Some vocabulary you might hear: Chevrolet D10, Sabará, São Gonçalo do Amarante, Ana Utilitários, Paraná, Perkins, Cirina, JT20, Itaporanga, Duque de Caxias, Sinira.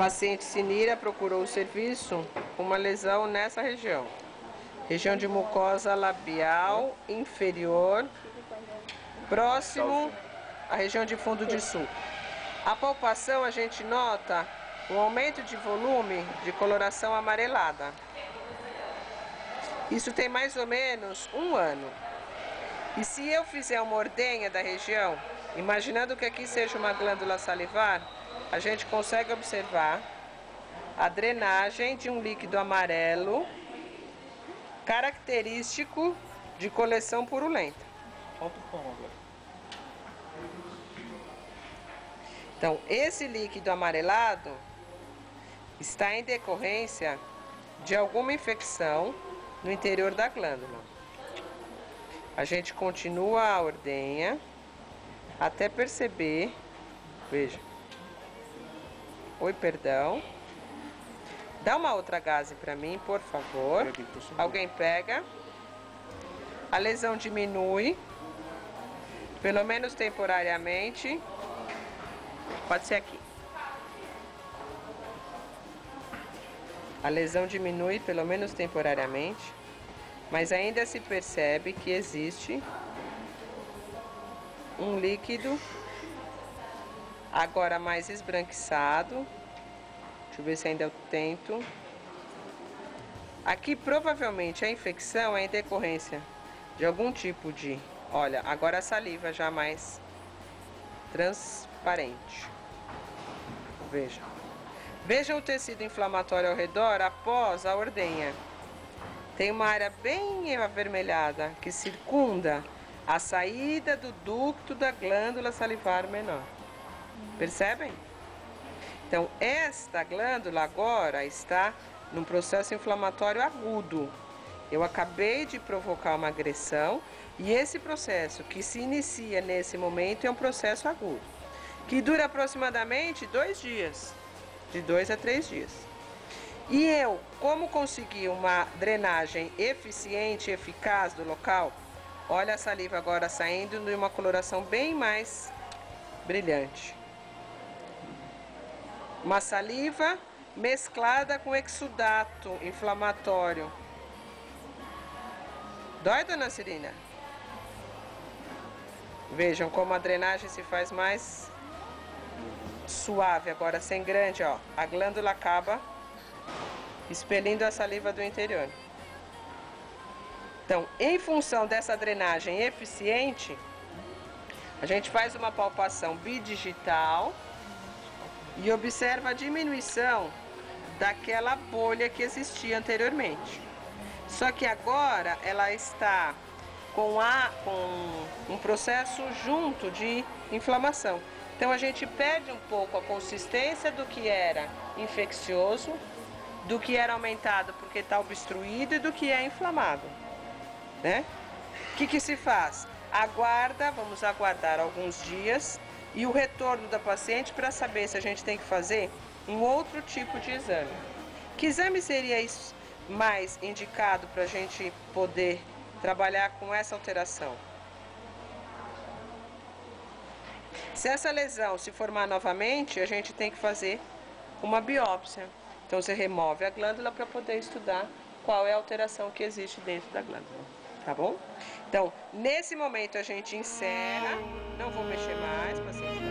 A paciente Sinira procurou o serviço com uma lesão nessa região. Região de mucosa labial inferior, próximo à região de fundo de sul. A palpação a gente nota um aumento de volume de coloração amarelada. Isso tem mais ou menos um ano. E se eu fizer uma ordenha da região, imaginando que aqui seja uma glândula salivar, a gente consegue observar a drenagem de um líquido amarelo característico de coleção purulenta. Então, esse líquido amarelado está em decorrência de alguma infecção no interior da glândula. A gente continua a ordenha até perceber, veja, dá uma outra gaze para mim, por favor. Alguém pega. A lesão diminui, pelo menos temporariamente. Pode ser aqui. A lesão diminui, pelo menos temporariamente, mas ainda se percebe que existe um líquido agora mais esbranquiçado. Deixa eu ver se ainda eu tento. Aqui provavelmente a infecção é em decorrência de algum tipo de... Olha, agora a saliva já mais transparente. Veja. Veja o tecido inflamatório ao redor após a ordenha. Tem uma área bem avermelhada que circunda a saída do ducto da glândula salivar menor. Percebem? Então, esta glândula agora está num processo inflamatório agudo. Eu acabei de provocar uma agressão e esse processo que se inicia nesse momento é um processo agudo, que dura aproximadamente 2 dias, de 2 a 3 dias. E eu, como consegui uma drenagem eficiente e eficaz do local, olha a saliva agora saindo de uma coloração bem mais brilhante. Uma saliva mesclada com exudato inflamatório. Dói, dona Cirina? Vejam como a drenagem se faz mais suave agora, sem grande, ó. A glândula acaba expelindo a saliva do interior. Então, em função dessa drenagem eficiente, a gente faz uma palpação bidigital e observa a diminuição daquela bolha que existia anteriormente. Só que agora ela está com um processo junto de inflamação. Então a gente perde um pouco a consistência do que era infeccioso, do que era aumentado porque está obstruído e do que é inflamado, né? O que se faz? Aguarda, vamos aguardar alguns dias e o retorno da paciente para saber se a gente tem que fazer um outro tipo de exame. Que exame seria isso mais indicado para a gente poder trabalhar com essa alteração? Se essa lesão se formar novamente, a gente tem que fazer uma biópsia. Então você remove a glândula para poder estudar qual é a alteração que existe dentro da glândula, tá bom? Então, nesse momento a gente encerra, não vou mexer mais, paciente.